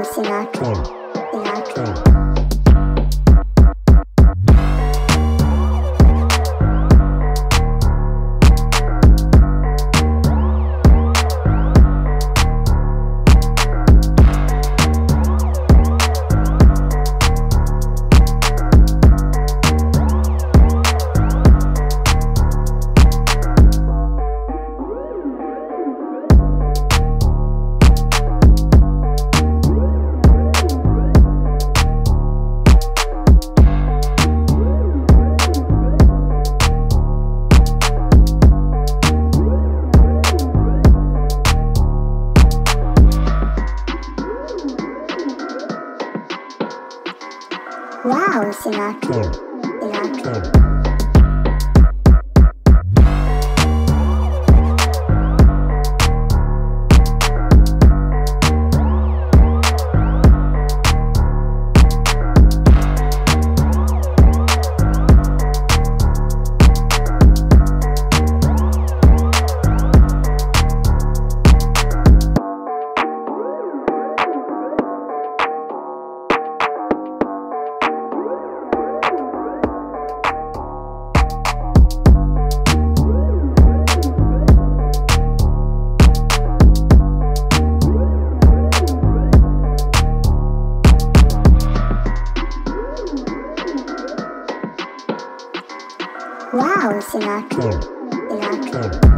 Wow, Sinatra. Wow, Sinatra.